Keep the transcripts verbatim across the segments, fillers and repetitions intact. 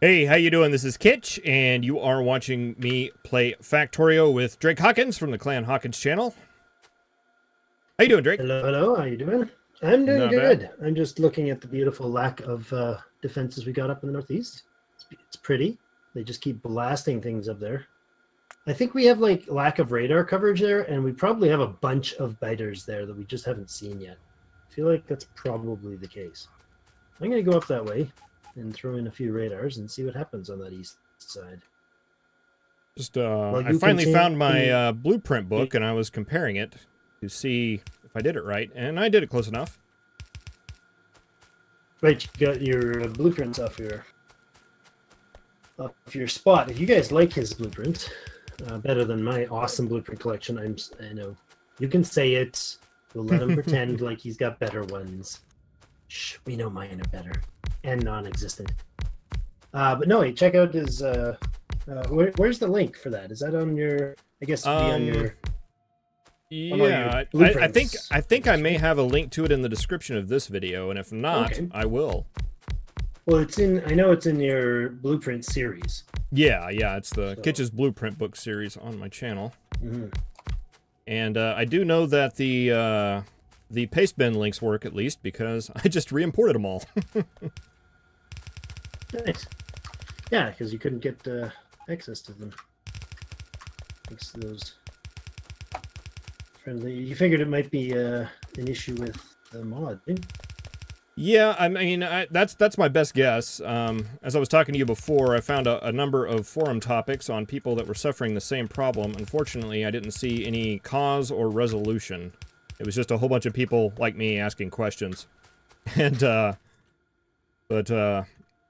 Hey, how you doing? This is Kitch, and you are watching me play Factorio with Drake Hawkins from the Clan Hawkins channel. How you doing, Drake? Hello, hello. How you doing? I'm doing Not good. Bad. I'm just looking at the beautiful lack of uh, defenses we got up in the Northeast. It's, it's pretty. They just keep blasting things up there. I think we have, like, lack of radar coverage there, and we probably have a bunch of biters there that we just haven't seen yet. I feel like that's probably the case. I'm going to go up that way and throw in a few radars and see what happens on that east side. Just uh, I finally continue. found my uh, blueprint book, and I was comparing it to see if I did it right, and I did it close enough. Right, you got your blueprints off your, off your spot. If you guys like his blueprint uh, better than my awesome blueprint collection, I'm, I know. You can say it. We'll let him pretend like he's got better ones. Shh, we know mine are better. And non-existent. Uh, but no, hey, check out his... Uh, uh, where, where's the link for that? Is that on your... I guess um, be on your... Yeah, on your I, I think I think I may have a link to it in the description of this video, and if not, okay. I will. Well, it's in... I know it's in your blueprint series. Yeah, yeah, it's the so. Kitch's Blueprint Book series on my channel. Mm-hmm. And uh, I do know that the... Uh, The paste bin links work, at least, because I just re-imported them all. Nice. Yeah, because you couldn't get uh, access to them. Thanks to those friendly. You figured it might be uh, an issue with the mod, didn't you? Yeah, I mean, I, that's that's my best guess. Um, as I was talking to you before, I found a, a number of forum topics on people that were suffering the same problem. Unfortunately, I didn't see any cause or resolution. It was just a whole bunch of people like me asking questions. And, uh, but, uh,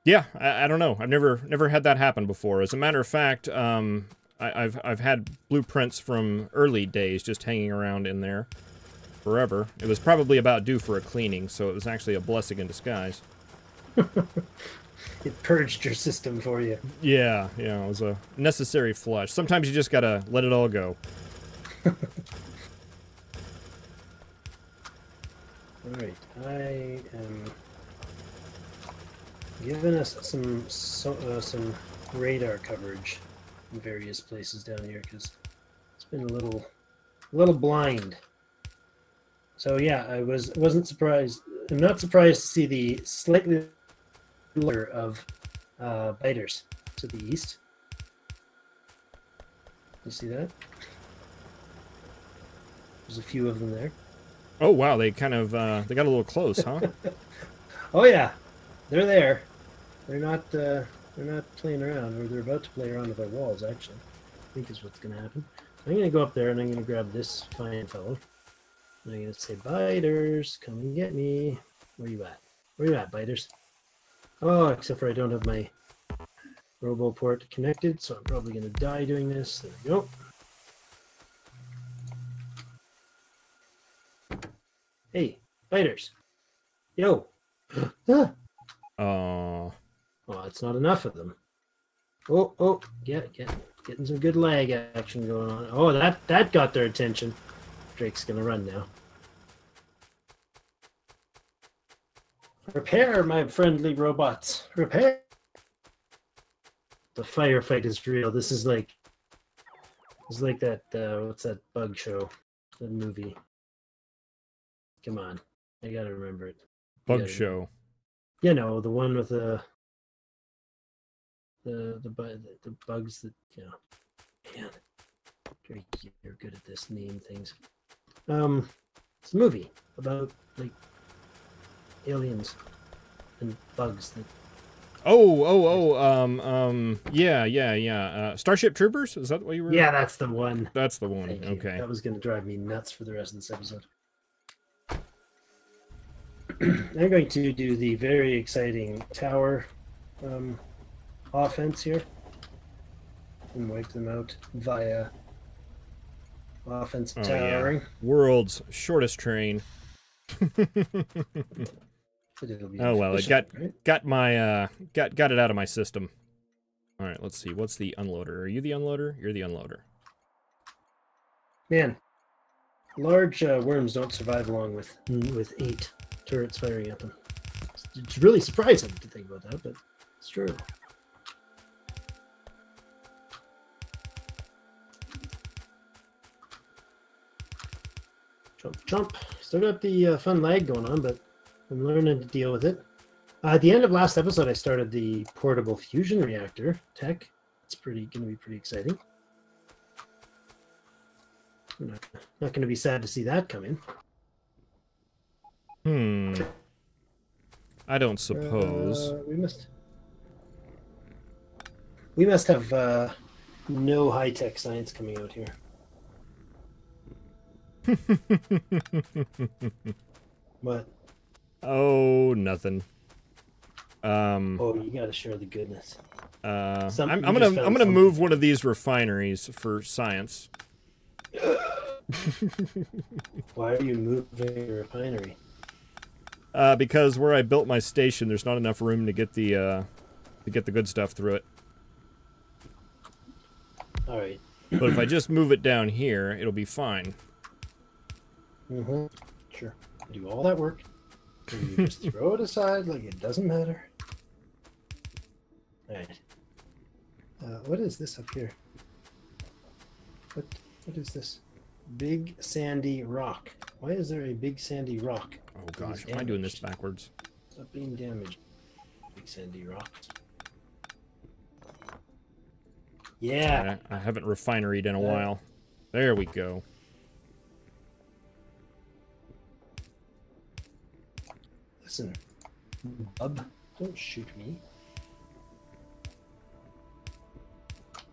yeah, I, I don't know. I've never, never had that happen before. As a matter of fact, um, I, I've, I've had blueprints from early days just hanging around in there forever. It was probably about due for a cleaning, so it was actually a blessing in disguise. It purged your system for you. Yeah, yeah, it was a necessary flush. Sometimes you just gotta let it all go. Alright, I am giving us some so, uh, some radar coverage in various places down here because it's been a little a little blind. So yeah, I was wasn't surprised. I'm not surprised to see the slightly lower of uh, biters to the east. You see that? There's a few of them there. Oh, wow, they kind of, uh, they got a little close, huh? Oh, yeah. They're there. They're not, uh, they're not playing around, or they're about to play around with our walls, actually. I think is what's going to happen. I'm going to go up there, and I'm going to grab this fine fellow. And I'm going to say, biters, come and get me. Where you at? Where you at, biters? Oh, except for I don't have my RoboPort connected, so I'm probably going to die doing this. There we go. Hey, biters. Yo. Oh. Ah. Uh, oh, it's not enough of them. Oh, oh, yeah, yeah. Getting some good lag action going on. Oh, that, that got their attention. Drake's going to run now. Repair, my friendly robots. Repair. The firefight is real. This is like... This is like that, uh, what's that bug show? That movie. Come on, I gotta remember it. Bug gotta, show. You know, the one with the the the, the, the bugs that, you know. Man, Drake, you're good at this name things. Um, it's a movie about like aliens and bugs that. Oh, oh, oh, um, um, yeah, yeah, yeah. Uh, Starship Troopers? Is that what you were? Yeah, that's the one. That's the one. Thank okay. You. That was gonna drive me nuts for the rest of this episode. I'm going to do the very exciting tower um, offense here and wipe them out via offense oh, towering. Yeah. World's shortest train. Oh well, it got right? got my uh, got got it out of my system. All right, let's see. What's the unloader? Are you the unloader? You're the unloader. Man, large uh, worms don't survive long with with eight. Turrets firing at them. It's really surprising to think about that, but it's true. Jump, jump. Still got the uh, fun lag going on, but I'm learning to deal with it. Uh, at the end of last episode, I started the portable fusion reactor tech. It's pretty going to be pretty exciting. I'm not, not going to be sad to see that come in. Hmm. I don't suppose. Uh, we must. We must have uh, no high-tech science coming out here. What? Oh, nothing. Um, oh, you gotta share the goodness. Uh, Some, I'm, I'm gonna I'm gonna something. move one of these refineries for science. Why are you moving your refinery? Uh, because where I built my station, there's not enough room to get the uh, to get the good stuff through it. All right. But if I just move it down here, it'll be fine. Mm-hmm. Sure. Do all that work. And you just throw it aside like it doesn't matter. All right. Uh, what is this up here? What What is this? Big sandy rock. Why is there a big sandy rock? Oh gosh, am I doing this backwards? Stop being damaged. Big sandy rock. Yeah, I, I haven't refineried in a uh, while. There we go. Listen, bub, don't shoot me.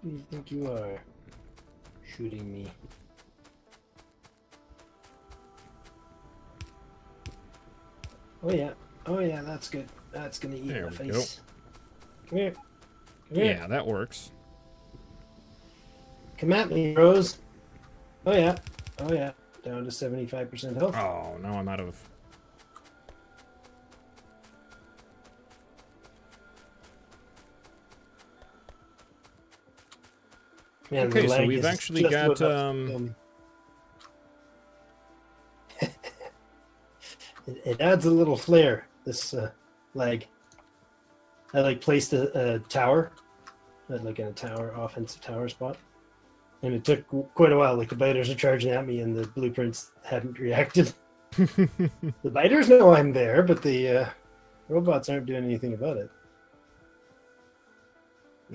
Who do you think you are shooting me? Oh yeah, oh yeah, that's good. That's gonna eat there my face. Go. Come here. Come here. Yeah, that works. Come at me, Rose. Oh, yeah. Oh, yeah. Down to seventy-five percent health. Oh, no, I'm out of... Man, okay, so we've actually got... Um... it, it adds a little flair, this uh, lag. I, like, placed a, a tower, like in a tower, offensive tower spot. And it took quite a while. Like, the biters are charging at me, and the blueprints hadn't reacted. The biters know I'm there, but the uh, robots aren't doing anything about it.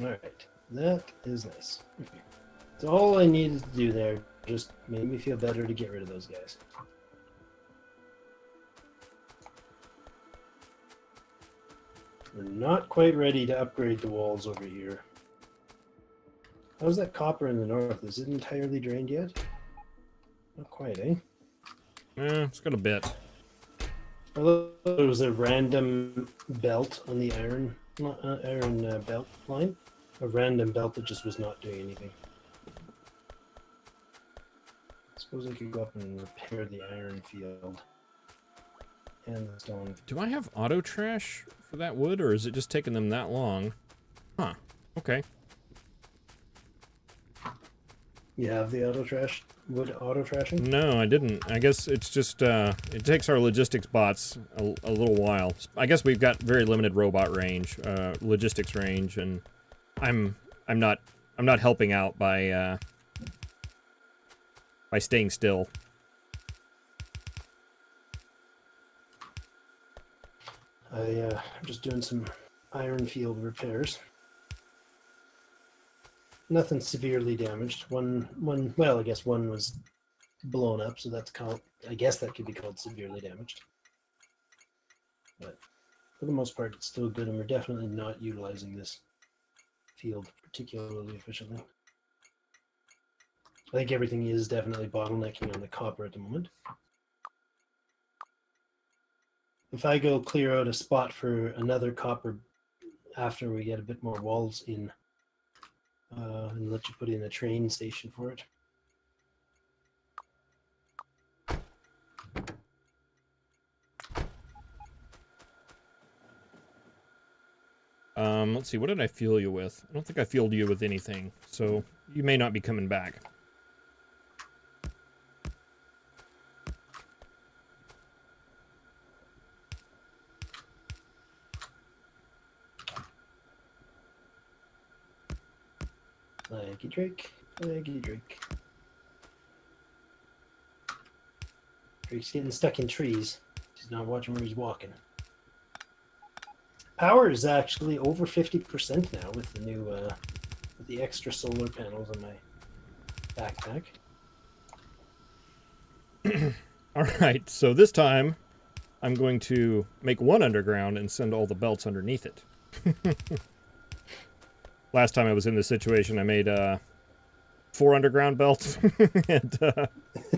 All right. That is nice. Okay. So all I needed to do there just made me feel better to get rid of those guys. We're not quite ready to upgrade the walls over here. How's that copper in the north? Is it entirely drained yet? Not quite, eh? Eh, it's got a bit. Although there was a random belt on the iron uh, iron uh, belt line. A random belt that just was not doing anything. I suppose I could go up and repair the iron field. And the stone. Do I have auto trash for that wood, or is it just taking them that long? Huh. Okay. You have the auto trash wood auto trashing? No, I didn't. I guess it's just uh, it takes our logistics bots a, a little while. I guess we've got very limited robot range, uh, logistics range, and I'm I'm not I'm not helping out by uh, by staying still. I uh, I'm just doing some iron field repairs. Nothing severely damaged. One, one. Well, I guess one was blown up, so that's called. I guess that could be called severely damaged. But for the most part, it's still good, and we're definitely not utilizing this field particularly efficiently. I think everything is definitely bottlenecking on the copper at the moment. If I go clear out a spot for another copper after we get a bit more walls in. Uh, and let you put in a train station for it. Um, let's see, what did I fuel you with? I don't think I fueled you with anything, so you may not be coming back. Drink, drink. He's getting stuck in trees. He's not watching where he's walking. Power is actually over fifty percent now with the new, uh, with the extra solar panels on my backpack. All right, so this time I'm going to make one underground and send all the belts underneath it. Last time I was in this situation, I made uh, four underground belts and uh,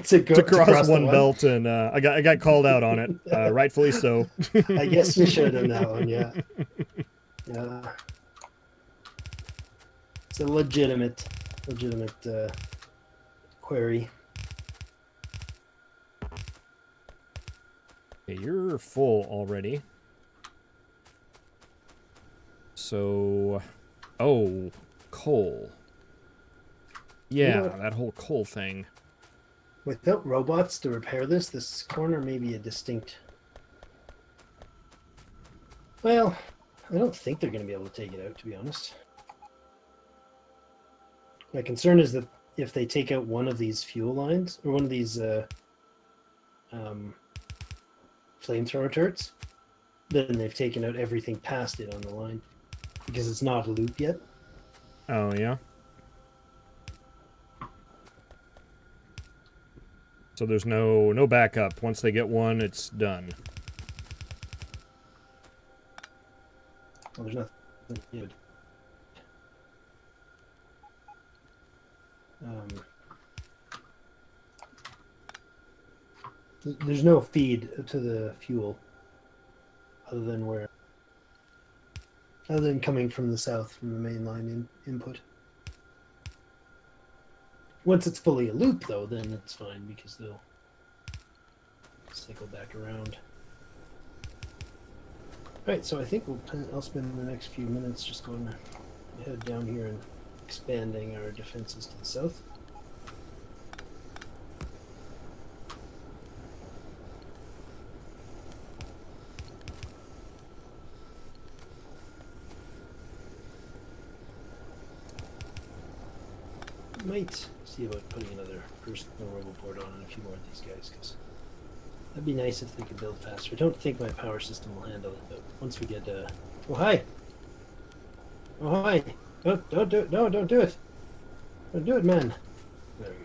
to, go, to, cross to cross one, one. belt, and uh, I got I got called out on it, uh, rightfully so. I guess you should have done that one, yeah. Yeah, it's a legitimate, legitimate uh, query. Okay, you're full already. So. Oh, coal. Yeah, you know, that whole coal thing. Without robots to repair this, this corner may be a distinct... Well, I don't think they're going to be able to take it out, to be honest. My concern is that if they take out one of these fuel lines, or one of these uh, um, flamethrower turrets, then they've taken out everything past it on the line. Because it's not a loop yet. Oh, yeah. So there's no no backup. Once they get one, it's done. Well, there's nothing good. Um, there's no feed to the fuel other than where... Other than coming from the south, from the main line in input. Once it's fully a loop, though, then it's fine, because they'll cycle back around. Right, so I think we'll, I'll spend the next few minutes just going to head down here and expanding our defenses to the south. Might see about putting another personal roboboard on and a few more of these guys, because that'd be nice if they could build faster. I don't think my power system will handle it, but once we get uh oh hi oh hi don't don't do it no don't do it don't do it man there we go.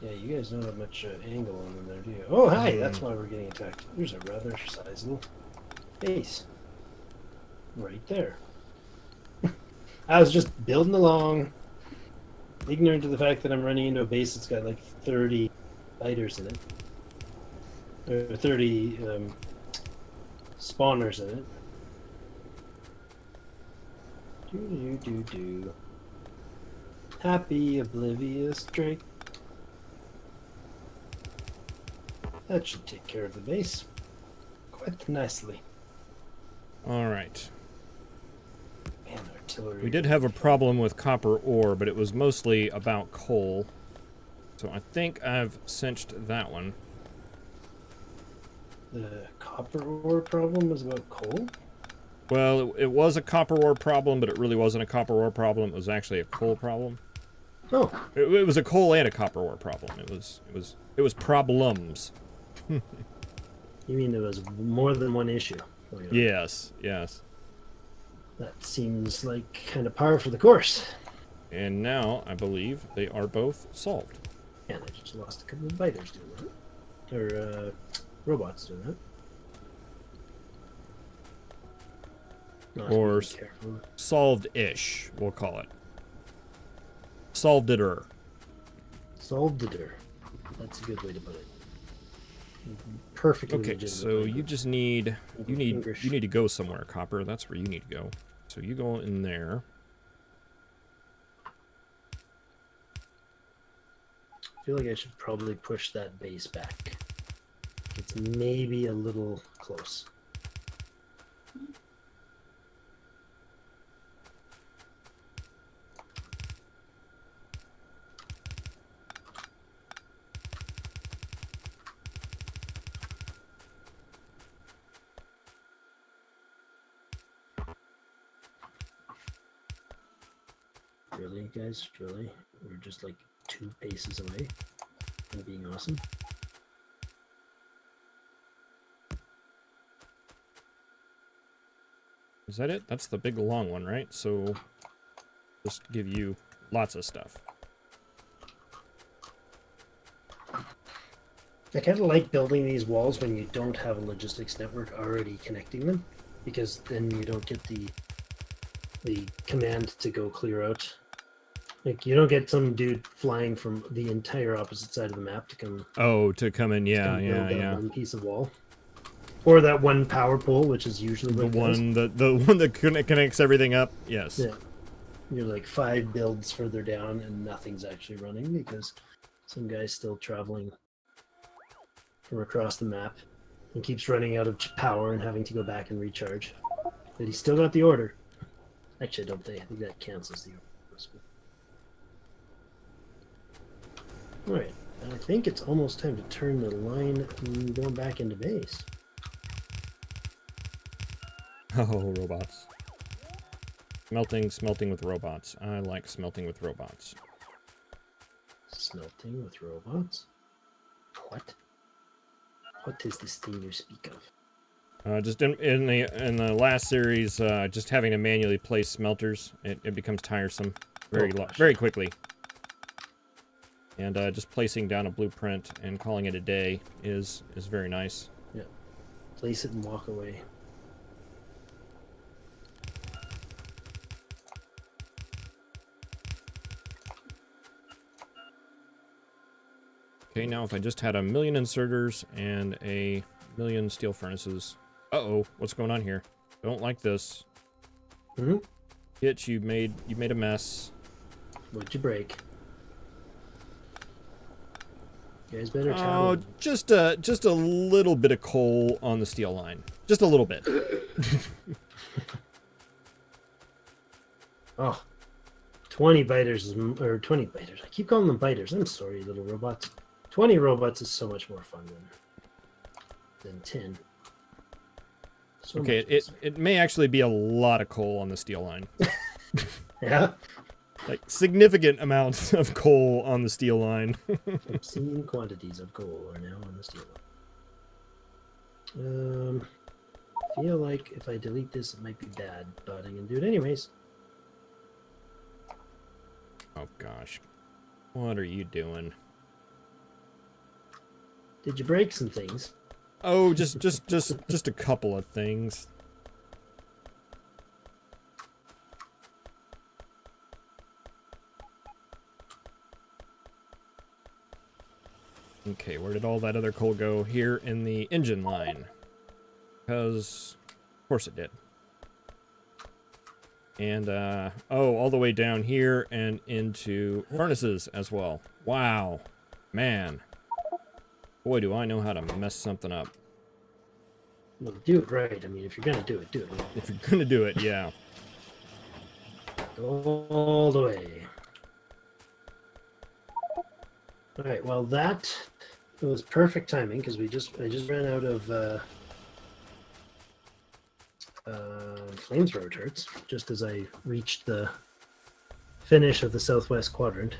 Yeah, you guys don't have much uh, angle on them there, do you? Oh, hi! Mm. That's why we're getting attacked. There's a rather sizable base. Right there. I was just building along, ignorant to the fact that I'm running into a base that's got like thirty fighters in it. Or thirty um, spawners in it. Do-do-do-do. Happy, oblivious Drake. That should take care of the base quite nicely. All right. Man, artillery. We did have a problem with copper ore, but it was mostly about coal. So I think I've cinched that one. The copper ore problem was about coal? Well, it, it was a copper ore problem, but it really wasn't a copper ore problem. It was actually a coal problem. Oh. It, it was a coal and a copper ore problem. It was it was it was problems. You mean there was more than one issue? Later. Yes, yes. That seems like kind of par for the course. And now, I believe, they are both solved. And I just lost a couple of biters doing that. Or, uh, robots doing that. Not or solved-ish, we'll call it. Solved-er. Solved-er. That's a good way to put it. Perfectly. Okay, so you just need you need English. you need to go somewhere, Copper. That's where you need to go. So you go in there. I feel like I should probably push that base back. It's maybe a little close. Really, guys? Really? We're just like two paces away from being awesome. Is that it? That's the big long one, right? So just give you lots of stuff. I kind of like building these walls when you don't have a logistics network already connecting them, because then you don't get the the command to go clear out. Like, you don't get some dude flying from the entire opposite side of the map to come. Oh, to come in, yeah, yeah, build that yeah. One piece of wall, or that one power pole, which is usually the one that the one that connects everything up. Yes. Yeah. You're like five builds further down, and nothing's actually running because some guy's still traveling from across the map and keeps running out of power and having to go back and recharge. But he's still got the order. Actually, I don't think, I think that cancels the order. Alright, I think it's almost time to turn the line and go back into base. Oh, robots. Smelting, smelting with robots. I like smelting with robots. Smelting with robots? What? What is this thing you speak of? Uh, just in, in the in the last series, uh, just having to manually place smelters, it, it becomes tiresome very oh, very quickly. And uh, just placing down a blueprint and calling it a day is is very nice. Yeah, place it and walk away. Okay, now if I just had a million inserters and a million steel furnaces. Uh-oh, what's going on here? I don't like this. Mm-hmm. Hitch, you made you made a mess. What'd you break? You guys better tell Oh, just a, just a little bit of coal on the steel line. Just a little bit. Oh. twenty biters, is, or twenty biters. I keep calling them biters. I'm sorry, little robots. twenty robots is so much more fun than, than ten. So okay, it, it may actually be a lot of coal on the steel line. Yeah? Like, significant amounts of coal on the steel line. Obscene quantities of coal are now on the steel line. Um, I feel like if I delete this, it might be bad, but I'm going to do it anyways. Oh, gosh. What are you doing? Did you break some things? Oh, just just just just a couple of things. Okay, where did all that other coal go? Here in the engine line. Because of course it did. And uh oh, all the way down here and into furnaces as well. Wow. Man. Boy, do I know how to mess something up. Well, do it right. I mean, if you're going to do it, do it right. If you're going to do it, yeah. All the way. All right, well, that was perfect timing because we just I just ran out of uh, uh, flamethrower turrets just as I reached the finish of the southwest quadrant.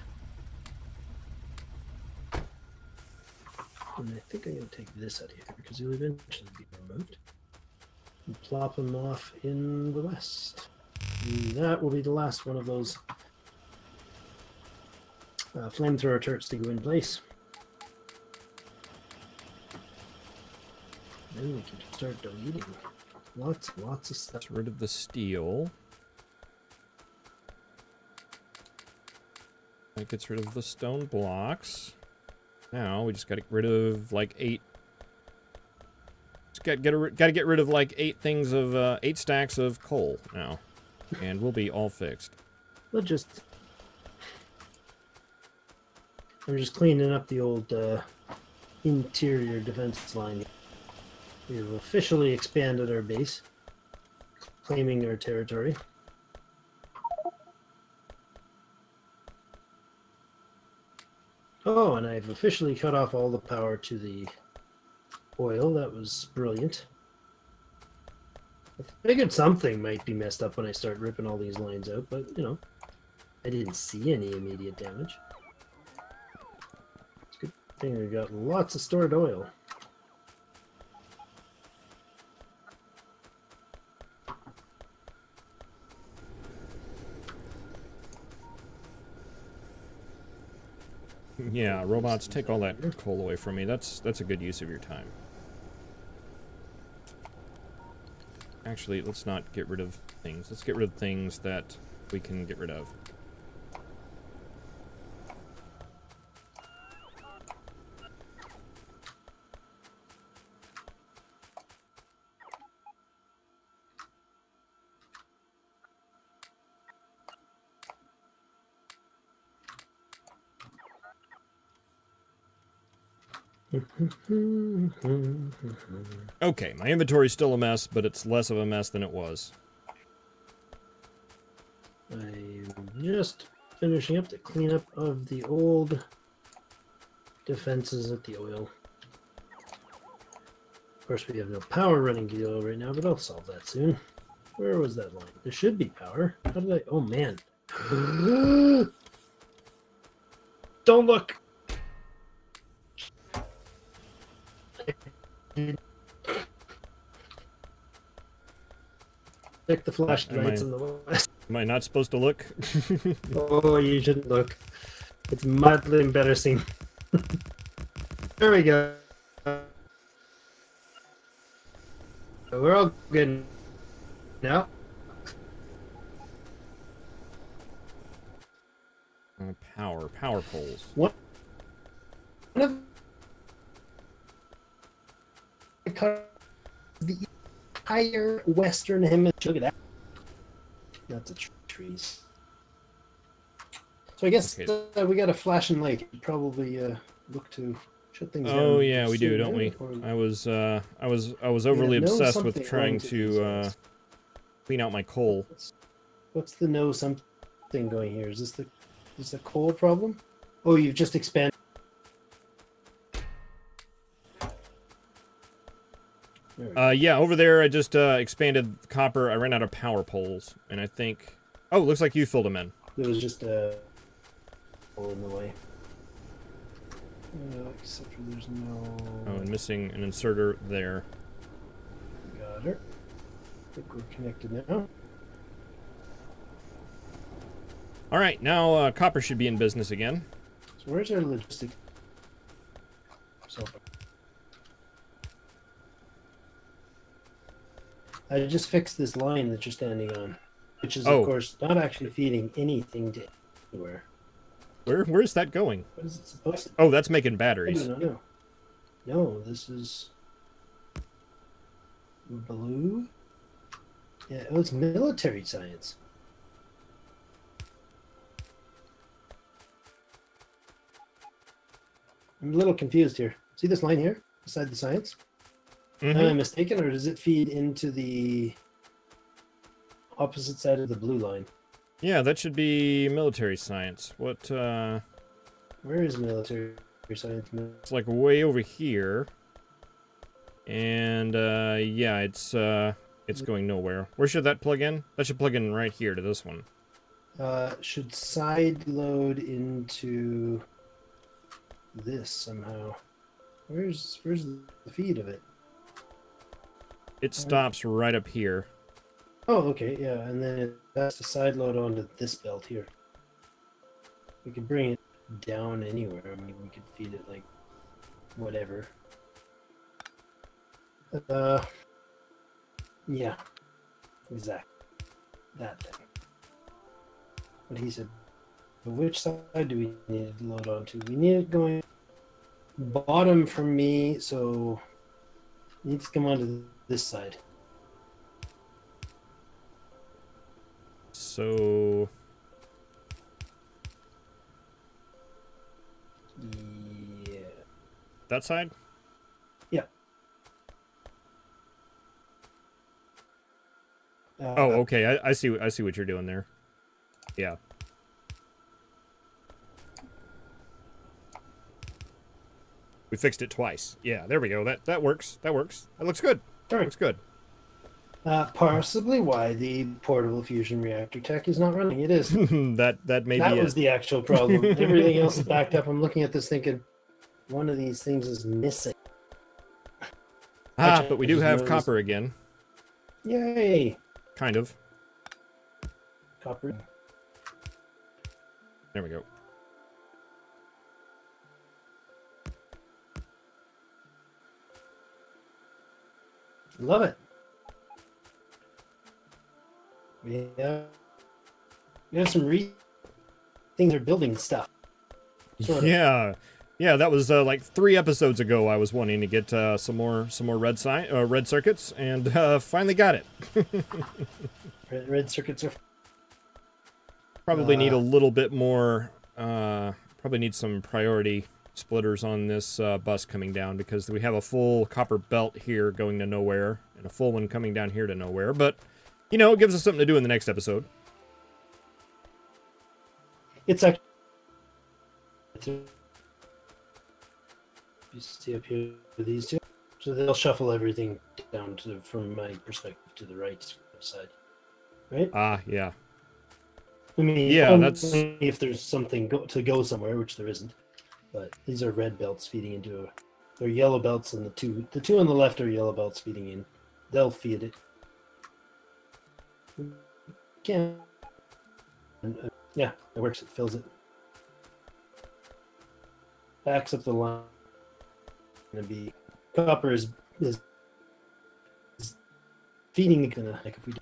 And I think I'm going to take this out of here because he'll eventually be removed. And plop him off in the west. And that will be the last one of those uh, flamethrower turrets to go in place. Then we can start deleting lots and lots of stuff. Get rid of the steel. That gets rid of the stone blocks. Now we just got to get rid of like eight. Just got get got to get rid of like eight things of uh, eight stacks of coal now, and we'll be all fixed. We'll just. I'm just cleaning up the old uh, interior defense line. We've officially expanded our base, claiming our territory. Oh, and I've officially cut off all the power to the oil. That was brilliant. I figured something might be messed up when I start ripping all these lines out, but, you know, I didn't see any immediate damage. It's a good thing we got lots of stored oil. Yeah, robots, take all that coal away from me. That's that's a good use of your time. Actually, let's not get rid of things. Let's get rid of things that we can get rid of. Okay, my inventory's still a mess, but it's less of a mess than it was. I'm just finishing up the cleanup of the old defenses at the oil. Of course, we have no power running to the oil right now, but I'll solve that soon. Where was that line? There should be power. How did I... Oh, man. Don't look! Check the flashlights in the west. Am I not supposed to look? Oh, you shouldn't look. It's mildly embarrassing. There we go. We're all good now. Uh, power, power poles. What? What if the entire western hemisphere. Look at that. That's a tree. So I guess okay. uh, we got a flashing light. We'd probably uh, look to shut things down. Oh yeah, we do, don't we? Or... I was, uh, I was, I was overly yeah, obsessed with trying to uh, clean out my coal. What's the know something going here? Is this the, is this the coal problem? Oh, you've just expanded. Uh, yeah, over there I just uh, expanded copper. I ran out of power poles, and I think... Oh, looks like you filled them in. There was just a hole in the way. Uh, except for there's no... Oh, and missing an inserter there. Got her. I think we're connected now. Alright, now uh, copper should be in business again. So where's our logistics? So far. I just fixed this line that you're standing on, which is, oh. of course, not actually feeding anything to anywhere. Where, where is that going? What is it supposed to be? Oh, that's making batteries. No, no, no. No, this is blue. Yeah, oh, it's military science. I'm a little confused here. See this line here beside the science? Mm-hmm. Am I mistaken, or does it feed into the opposite side of the blue line? Yeah, that should be military science. What, uh... Where is military science? It's like way over here. And, uh, yeah, it's, uh, it's going nowhere. Where should that plug in? That should plug in right here to this one. Uh, should side load into this somehow. Where's, where's the feed of it? It stops right up here. Oh, okay, yeah, and then it has to side load onto this belt here. We could bring it down anywhere. I mean, we could feed it, like, whatever. Uh, yeah, exactly. That thing. But he said, which side do we need to load onto? We need it going bottom for me, so it needs to come onto the this side. So... Yeah. That side? Yeah. Uh, oh, okay. I, I see I see what you're doing there. Yeah. We fixed it twice. Yeah, there we go. That, that works. That works. That looks good. Sure. Looks good. Uh, possibly why the portable fusion reactor tech is not running. It is. that that may that be That was it. the actual problem. Everything else is backed up. I'm looking at this thinking, one of these things is missing. Ah, Which but we do have noticed. copper again. Yay! Kind of. Copper. There we go. Love it. Yeah, we have some re things are building stuff. Yeah, of. yeah, that was uh, like three episodes ago. I was wanting to get uh, some more, some more red si uh, red circuits, and uh, finally got it. red, red circuits are probably uh, need a little bit more. Uh, probably need some priority splitters on this uh, bus coming down, because we have a full copper belt here going to nowhere, and a full one coming down here to nowhere, but. You know, it gives us something to do in the next episode. It's a... You see up here these two? So they'll shuffle everything down to, from my perspective, to the right side. Right? Ah, uh, yeah. I mean, yeah, that's... if there's something go to go somewhere, which there isn't. But these are red belts feeding into... They're yellow belts, and the two, the two on the left are yellow belts feeding in. They'll feed it. Yeah. Yeah, it works. It fills it. Backs up the line. Gonna be copper is is, is feeding gonna like if we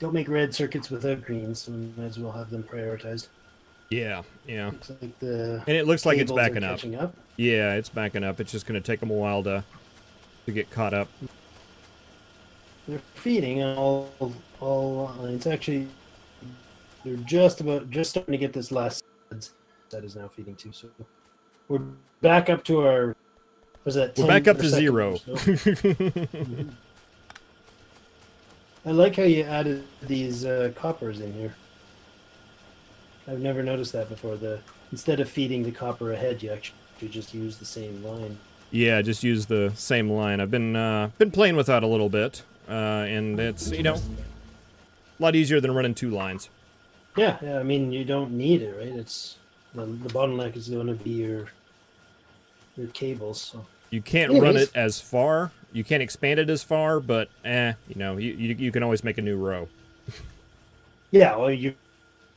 don't make red circuits without greens, so we might as well have them prioritized. Yeah, yeah. Looks like the and it looks like it's backing up. up. Yeah, it's backing up. It's just gonna take them a while to to get caught up. They're feeding all all lines. Actually, they're just about just starting to get this last that is now feeding too. So we're back up to our was that we're back up to zero. So. mm-hmm. I like how you added these uh, coppers in here. I've never noticed that before. The instead of feeding the copper ahead, you actually you just use the same line. Yeah, just use the same line. I've been uh, been playing with that a little bit. Uh, and it's, you know, a lot easier than running two lines. Yeah, yeah, I mean, you don't need it, right? It's the, the bottleneck is going to be your your cables. So. You can't Anyways. run it as far. You can't expand it as far, but, eh, you know, you, you, you can always make a new row. Yeah, well, you're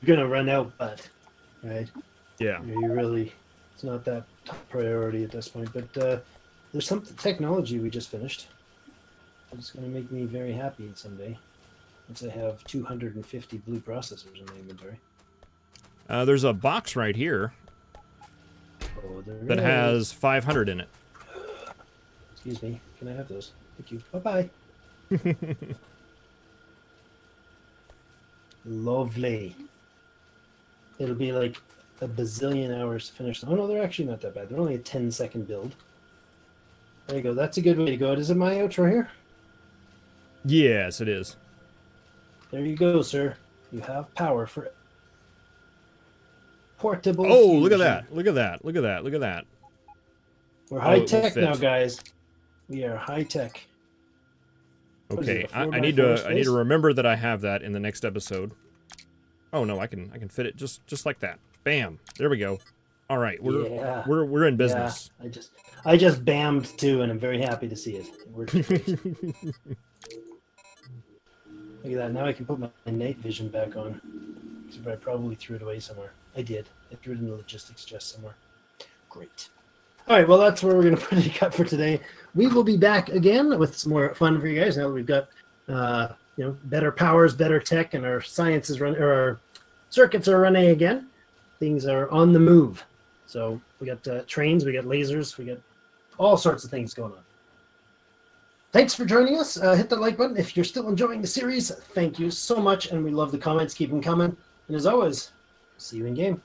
going to run out, but, right? Yeah. You really, it's not that top priority at this point. But uh, there's some technology we just finished. It's going to make me very happy someday once I have two hundred fifty blue processors in my inventory. Uh, there's a box right here oh, there that is. has five hundred in it. Excuse me. Can I have those? Thank you. Bye-bye. Lovely. It'll be like a bazillion hours to finish. Oh, no, they're actually not that bad. They're only a ten second build. There you go. That's a good way to go. Is it my outro here? Yes, it is. There you go, sir. You have power for it. Portable. Oh, fusion. Look at that. Look at that. Look at that. Look at that. We're high oh, tech now, guys. We are high tech. Okay, it, I, I need to space? I need to remember that I have that in the next episode. Oh no, I can I can fit it just just like that. Bam. There we go. All right, we're yeah. we're we're in business. Yeah. I just I just bammed too, and I'm very happy to see it. It worked. Look at that! Now I can put my night vision back on. Except I probably threw it away somewhere. I did. I threw it in the logistics chest somewhere. Great. All right. Well, that's where we're going to put it up for today. We will be back again with some more fun for you guys. Now that we've got, uh, you know, better powers, better tech, and our science is running, or our circuits are running again. Things are on the move. So we got uh, trains, we got lasers, we got all sorts of things going on. Thanks for joining us. Uh, hit that like button if you're still enjoying the series. Thank you so much, and we love the comments. Keep them coming. And as always, see you in game.